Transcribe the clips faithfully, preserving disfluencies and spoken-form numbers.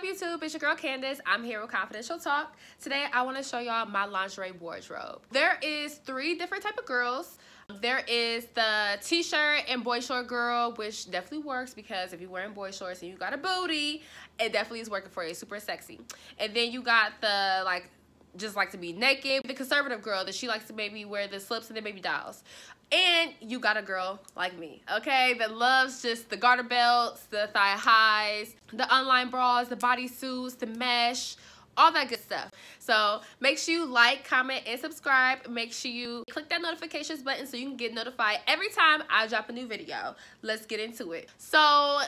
YouTube, it's your girl Candace. I'm here with Confidential Talk. Today I want to show y'all my lingerie wardrobe. There is three different type of girls. There is the t-shirt and boy short girl, which definitely works because if you're wearing boy shorts and you got a booty, it definitely is working for you. It's super sexy. And then you got the like just like to be naked, the conservative girl that she likes to maybe wear the slips and the baby dolls. And you got a girl like me, okay, that loves just the garter belts, the thigh highs, the unlined bras, the bodysuits, the mesh, all that good stuff. So make sure you like, comment, and subscribe. Make sure you click that notifications button so you can get notified every time I drop a new video. Let's get into it. So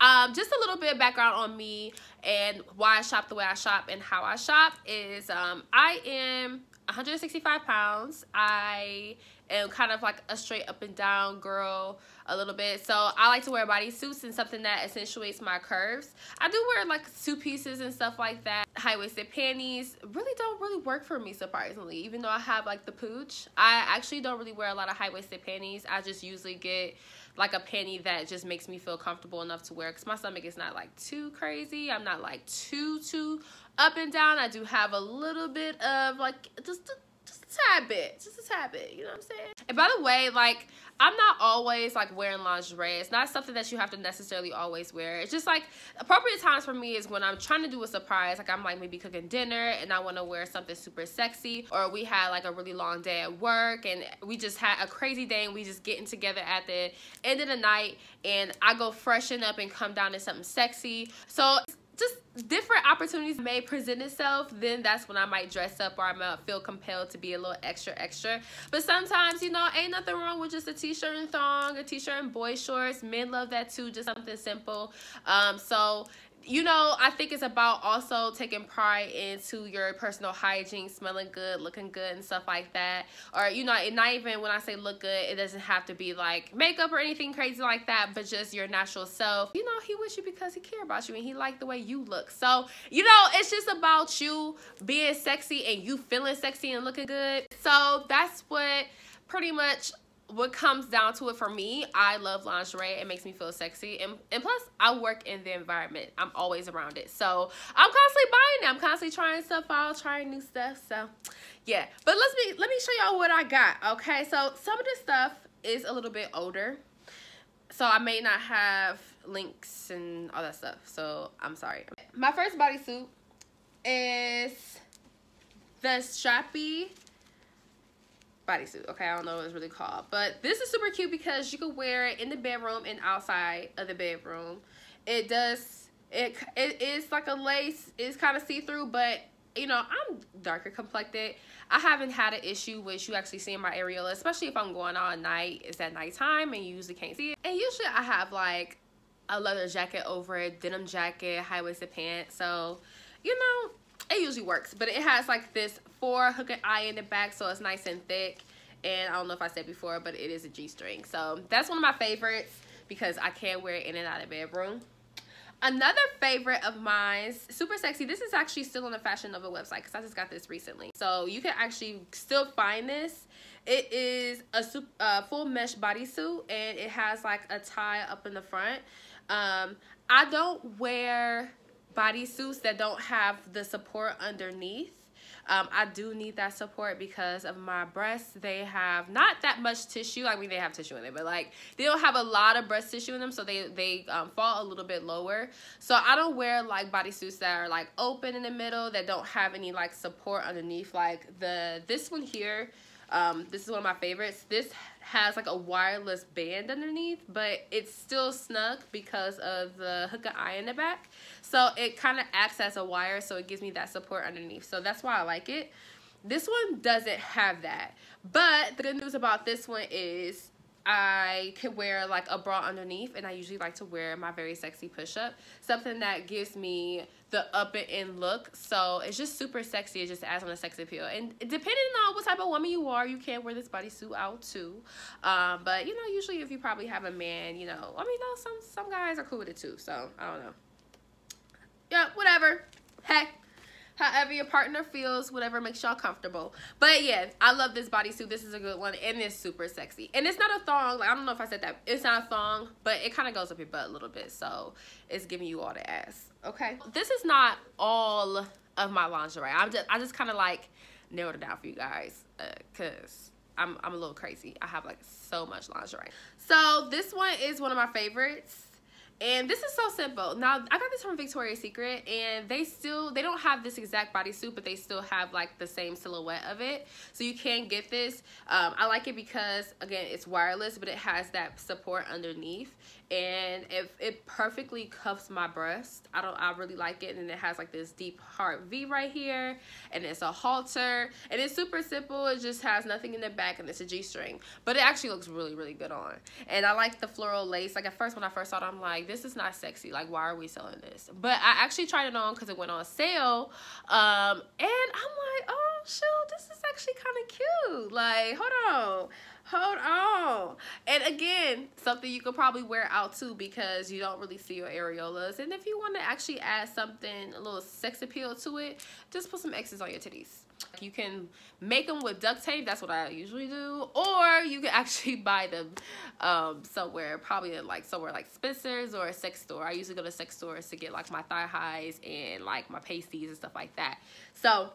Um, just a little bit of background on me and why I shop the way I shop and how I shop is um, I am one hundred sixty-five pounds. I am kind of like a straight up and down girl a little bit. So I like to wear bodysuits and something that accentuates my curves. I do wear like two pieces and stuff like that. High-waisted panties really don't really work for me, surprisingly, even though I have like the pooch. I actually don't really wear a lot of high-waisted panties. I just usually get like a panty that just makes me feel comfortable enough to wear because my stomach is not like too crazy. I'm not like too too up and down. I do have a little bit of like just just a tad bit, just a tad bit, you know what I'm saying? And by the way, like I'm not always like wearing lingerie. It's not something that you have to necessarily always wear. It's just like appropriate times for me is when I'm trying to do a surprise. Like I'm like maybe cooking dinner and I want to wear something super sexy, or we had like a really long day at work and we just had a crazy day and we just getting together at the end of the night and I go freshen up and come down in something sexy. So just different opportunities may present itself, then that's when I might dress up or I might feel compelled to be a little extra extra. But sometimes, you know, ain't nothing wrong with just a t-shirt and thong, a t-shirt and boy shorts. Men love that too, just something simple. Um, so you know, I think it's about also taking pride into your personal hygiene, smelling good, looking good, and stuff like that. Or, you know, and not even when I say look good, it doesn't have to be like makeup or anything crazy like that, but just your natural self. You know, he with you because he care about you and he liked the way you look. So, you know, it's just about you being sexy and you feeling sexy and looking good. So that's what pretty much what comes down to it for me. I love lingerie. It makes me feel sexy. And, and plus, I work in the environment. I'm always around it. So I'm constantly buying it. I'm constantly trying stuff out, trying new stuff. So yeah. But let's be, let me show y'all what I got. Okay. So some of this stuff is a little bit older. So I may not have links and all that stuff. So I'm sorry. My first bodysuit is the strappy bodysuit. Okay, I don't know what it's really called, but this is super cute because you can wear it in the bedroom and outside of the bedroom. It does it it is like a lace. It's kind of see-through, but you know, I'm darker complected. I haven't had an issue with you actually seeing my areola, especially if I'm going all night. It's at nighttime and you usually can't see it. And usually I have like a leather jacket over it, denim jacket, high-waisted pants. So you know, it usually works, but it has like this four hook and eye in the back, so it's nice and thick. And I don't know if I said before, but it is a G-string. So that's one of my favorites because I can wear it in and out of the bedroom. Another favorite of mine, super sexy. This is actually still on the Fashion Nova website because I just got this recently. So you can actually still find this. It is a super, uh, full mesh bodysuit, and it has like a tie up in the front. Um, I don't wear bodysuits that don't have the support underneath. Um, I do need that support because of my breasts. They have not that much tissue. I mean, they have tissue in it, but like they don't have a lot of breast tissue in them, so they they um, fall a little bit lower. So I don't wear like bodysuits that are like open in the middle that don't have any like support underneath. Like the this one here, um, this is one of my favorites. This has like a wireless band underneath, but it's still snug because of the hook and eye in the back, so it kind of acts as a wire, so it gives me that support underneath. So that's why I like it. This one doesn't have that, but the good news about this one is I could wear like a bra underneath, and I usually like to wear my very sexy push-up, something that gives me the up and in look. So it's just super sexy. It just adds on a sex appeal, and depending on what type of woman you are, you can wear this bodysuit out too. Um, but you know, usually if you probably have a man, you know, I mean, no, some some guys are cool with it too. So I don't know. Yeah, whatever. Hey, however your partner feels, whatever makes y'all comfortable. But yeah, I love this bodysuit. This is a good one, and it's super sexy. And it's not a thong. Like, I don't know if I said that. It's not a thong, but it kind of goes up your butt a little bit, so it's giving you all the ass. Okay. This is not all of my lingerie. I'm just, I just kind of like narrowed it down for you guys, uh, cause I'm, I'm a little crazy. I have like so much lingerie. So this one is one of my favorites. And this is so simple. Now, I got this from Victoria's Secret, and they still, they don't have this exact bodysuit, but they still have like the same silhouette of it. So you can get this. Um, I like it because, again, it's wireless, but it has that support underneath. And if it perfectly cuffs my breast, I don't, I really like it. And it has like this deep heart V right here, and it's a halter, and it's super simple. It just has nothing in the back, and it's a G-string, but it actually looks really, really good on. And I like the floral lace. Like at first, when I first saw it, I'm like, this is not sexy, like why are we selling this? But I actually tried it on because it went on sale, um and I'm like, oh shoot, this is actually kind of cute. Like, hold on, hold on. And again, something you could probably wear out too, because you don't really see your areolas, and if you want to actually add something, a little sex appeal to it, just put some X's on your titties. You can make them with duct tape, that's what I usually do, or you can actually buy them um somewhere, probably like somewhere like Spencer's or a sex store. I usually go to sex stores to get like my thigh highs and like my pasties and stuff like that. So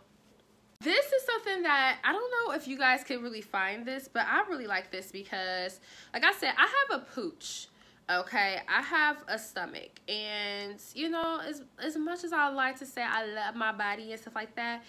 this is something that I don't know if you guys can really find this, but I really like this because, like I said, I have a pooch. Okay, I have a stomach, and you know, as, as much as I like to say I love my body and stuff like that,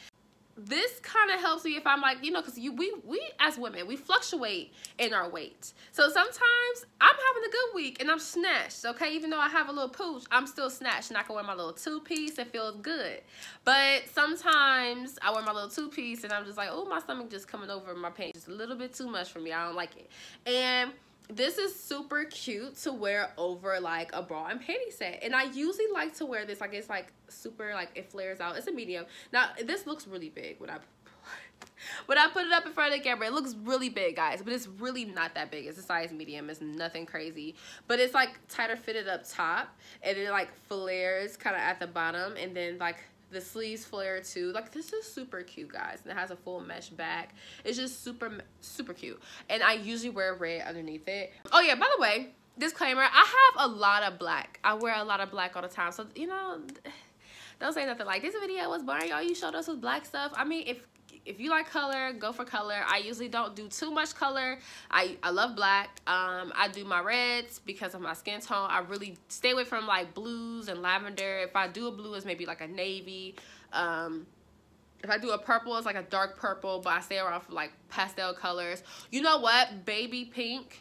this kind of helps me if I'm like, you know, because you we we as women, we fluctuate in our weight. So sometimes I'm having a good week and I'm snatched, okay? Even though I have a little pooch, I'm still snatched, and I can wear my little two-piece and feel good. But sometimes I wear my little two-piece and I'm just like, oh, my stomach just coming over my pants just a little bit too much for me. I don't like it. And this is super cute to wear over like a bra and panty set, and I usually like to wear this like it's like super like it flares out. It's a medium. Now this looks really big when I when I put it up in front of the camera. It looks really big, guys, but it's really not that big. It's a size medium. It's nothing crazy, but it's like tighter fitted up top, and it like flares kind of at the bottom, and then like the sleeves flare too. Like, this is super cute, guys, and it has a full mesh back. It's just super super cute, and I usually wear red underneath it. Oh yeah, by the way, disclaimer, I have a lot of black. I wear a lot of black all the time, so you know, don't say nothing like, this video was boring, y'all, you showed us with black stuff. I mean, if if you like color, go for color. I usually don't do too much color. I, I love black. Um, I do my reds because of my skin tone. I really stay away from like blues and lavender. If I do a blue, it's maybe like a navy. Um, if I do a purple, it's like a dark purple, but I stay around for like pastel colors. You know what? Baby pink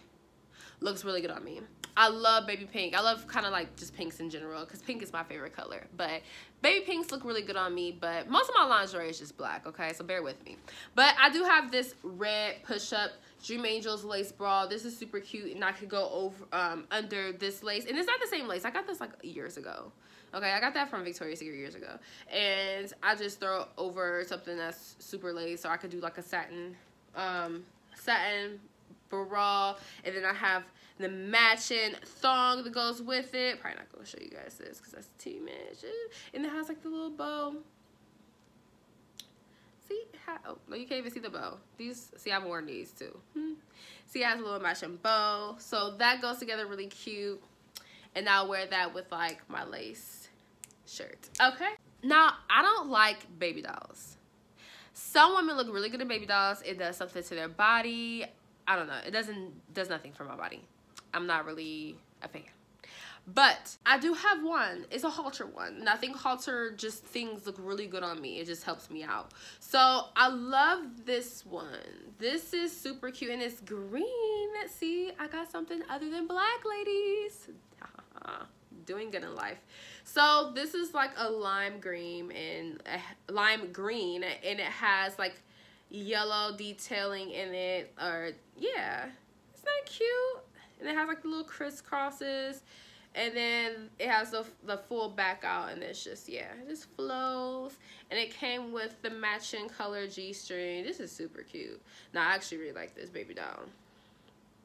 looks really good on me. I love baby pink. I love kind of like just pinks in general, because pink is my favorite color. But baby pinks look really good on me, but most of my lingerie is just black, okay? So bear with me. But I do have this red push-up Dream Angels lace bra. This is super cute, and I could go over um, under this lace. And it's not the same lace. I got this like years ago, okay? I got that from Victoria's Secret years ago. And I just throw over something that's super lace, so I could do like a satin, um, satin bra, and then I have the matching thong that goes with it. Probably not gonna show you guys this because that's too much. And it has like the little bow. See how? Oh, no, you can't even see the bow. These, see, I've worn these too. Hmm. See, it has a little matching bow, so that goes together really cute. And I'll wear that with like my lace shirt. Okay. Now I don't like baby dolls. Some women look really good in baby dolls. It does something to their body. I don't know. It doesn't does nothing for my body. I'm not really a fan, but I do have one. It's a halter one, and I think halter just things look really good on me. It just helps me out. So I love this one. This is super cute, and it's green. See, I got something other than black, ladies. Doing good in life. So this is like a lime green and uh, lime green, and it has like yellow detailing in it. Or yeah, it's not cute. And it has like the little crisscrosses, and then it has the, the full back out, and it's just, yeah, it just flows. And it came with the matching color G-string. This is super cute. Now I actually really like this baby doll.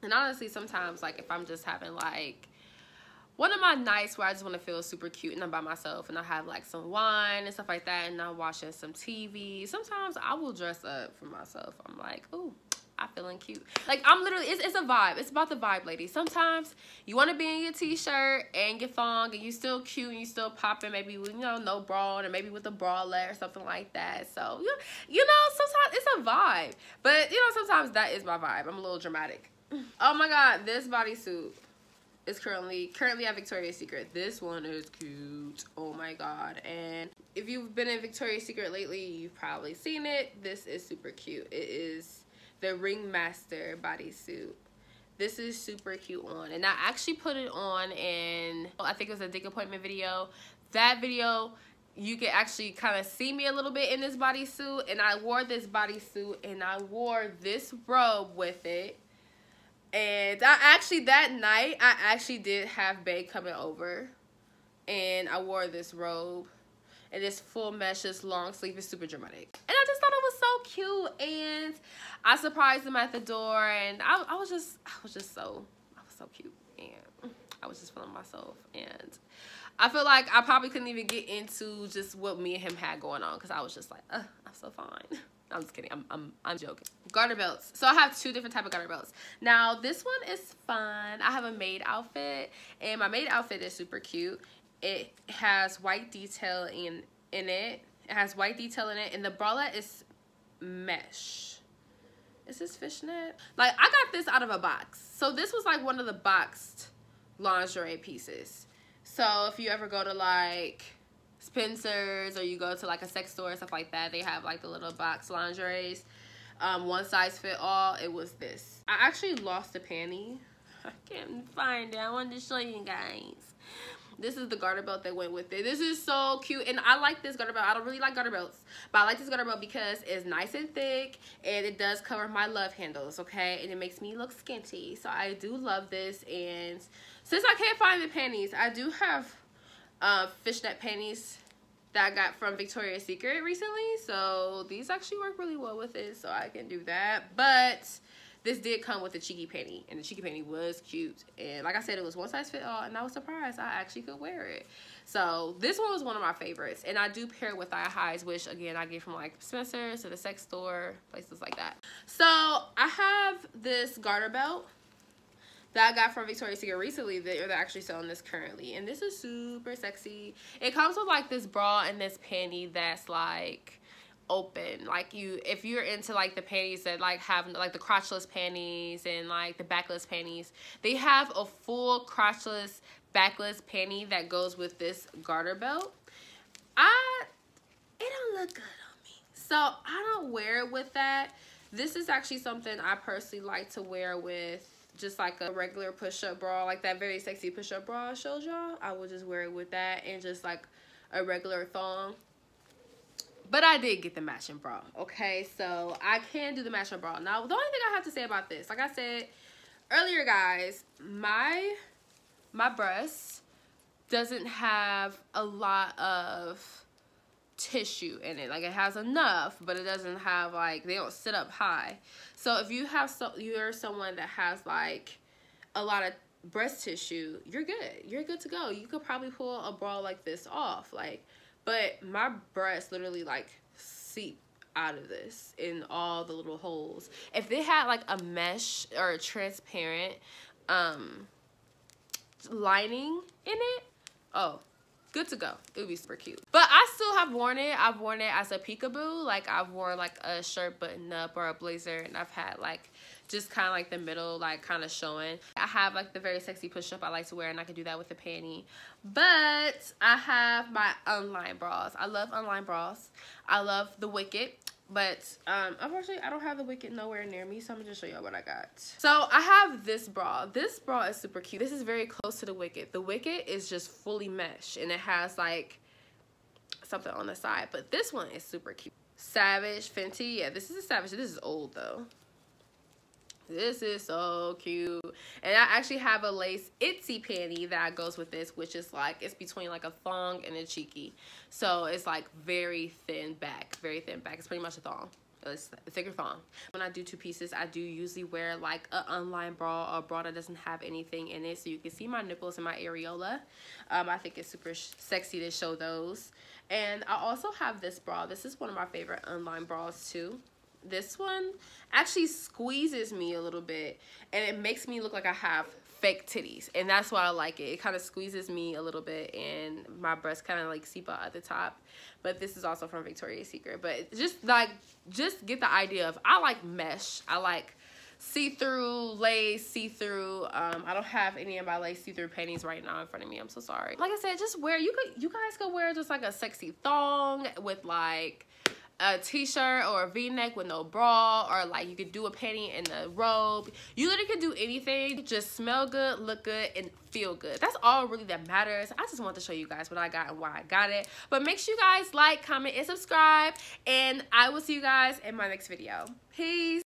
And honestly, sometimes like if I'm just having like one of my nights where I just want to feel super cute and I'm by myself and I have like some wine and stuff like that and I'm watching some T V, sometimes I will dress up for myself. I'm like, ooh, I'm feeling cute. Like, I'm literally, it's, it's a vibe. It's about the vibe, ladies. Sometimes you want to be in your t-shirt and your thong and you still cute and you still popping, maybe with, you know, no bra on, or maybe with a bralette or something like that. So, you, you know, sometimes it's a vibe. But, you know, sometimes that is my vibe. I'm a little dramatic. Oh my God, this bodysuit is currently currently at Victoria's Secret. This one is cute. Oh my God. And if you've been in Victoria's Secret lately, you've probably seen it. This is super cute. It is the Ringmaster bodysuit. This is super cute on, and I actually put it on in, I think it was a dick appointment video. That video, you can actually kind of see me a little bit in this bodysuit, and I wore this bodysuit and I wore this robe with it. And I actually, that night, I actually did have bae coming over, and I wore this robe and this full mesh, this long sleeve is super dramatic. And I just thought it was so cute, and I surprised him at the door, and I, I was just, I was just so, I was so cute, and I was just feeling myself, and I feel like I probably couldn't even get into just what me and him had going on, because I was just like, ugh, I'm so fine. I'm just kidding. I'm, I'm, I'm joking. Garter belts. So I have two different type of garter belts. Now, this one is fun. I have a maid outfit, and my maid outfit is super cute. It has white detail in, in it. It has white detail in it, and the bralette is mesh. Is this fishnet? Like, I got this out of a box. So this was like one of the boxed lingerie pieces. So if you ever go to like Spencer's, or you go to like a sex store and stuff like that, they have like the little box lingeries, um one size fit all. It was this. I actually lost the panty. I can't find it. I wanted to show you guys. This is the garter belt that went with it. This is so cute, and I like this garter belt. I don't really like garter belts, but I like this garter belt because it's nice and thick, and it does cover my love handles, okay? And it makes me look skinty, so I do love this. And since I can't find the panties, I do have Uh, fishnet panties that I got from Victoria's Secret recently, so these actually work really well with it, so I can do that. But this did come with a cheeky panty, and the cheeky panty was cute, and like I said, it was one size fit all, and I was surprised I actually could wear it. So this one was one of my favorites, and I do pair with thigh highs, which again I get from like Spencer's, to the sex store, places like that. So I have this garter belt that I got from Victoria's Secret recently. They're actually selling this currently, and this is super sexy. It comes with like this bra and this panty that's like open. Like, you, if you're into like the panties that like have like the crotchless panties and like the backless panties, they have a full crotchless backless panty that goes with this garter belt. I, it don't look good on me, so I don't wear it with that. This is actually something I personally like to wear with just like a regular push-up bra, like that very sexy push-up bra I showed y'all. I will just wear it with that and just like a regular thong. But I did get the matching bra, okay? So I can do the matching bra. Now, the only thing I have to say about this, like I said earlier, guys, my my breast doesn't have a lot of tissue in it. Like, it has enough, but it doesn't have like, they don't sit up high. So if you have, so you're someone that has like a lot of breast tissue, you're good, you're good to go. You could probably pull a bra like this off, like, but my breasts literally like seep out of this in all the little holes. If they had like a mesh or a transparent um lining in it, oh, good to go. It would be super cute. But I still have worn it. I've worn it as a peekaboo. Like, I've worn like a shirt button up or a blazer, and I've had like just kind of like the middle, like kind of showing. I have like the very sexy push-up I like to wear, and I can do that with the panty. But I have my unlined bras. I love unlined bras. I love the Wicked. But um, unfortunately, I don't have the Wicked nowhere near me, so I'm gonna just show y'all what I got. So I have this bra. This bra is super cute. This is very close to the Wicked. The Wicked is just fully mesh, and it has like something on the side. But this one is super cute. Savage Fenty. Yeah, this is a Savage. This is old though. This is so cute. And I actually have a lace itsy panty that goes with this, which is like, it's between like a thong and a cheeky. So it's like very thin back, very thin back. It's pretty much a thong. it's thicker thong. When I do two pieces, I do usually wear like an unlined bra or a bra that doesn't have anything in it, so you can see my nipples and my areola. Um, I think it's super sh sexy to show those. And I also have this bra. This is one of my favorite unlined bras too. This one actually squeezes me a little bit, and it makes me look like I have fake titties, and that's why I like it. It kind of squeezes me a little bit, and my breasts kind of like seep out at the top. But this is also from Victoria's Secret. But just like, just get the idea of, I like mesh. I like see-through lace, see-through. um I don't have any of my lace see-through panties right now in front of me. I'm so sorry. Like I said, just wear, you could, you guys could wear just like a sexy thong with like a t-shirt or a v-neck with no bra, or like you could do a panty in a robe. You literally could do anything. Just smell good, look good, and feel good. That's all really that matters. I just want to show you guys what I got and why I got it. But make sure you guys like, comment, and subscribe, and I will see you guys in my next video. Peace.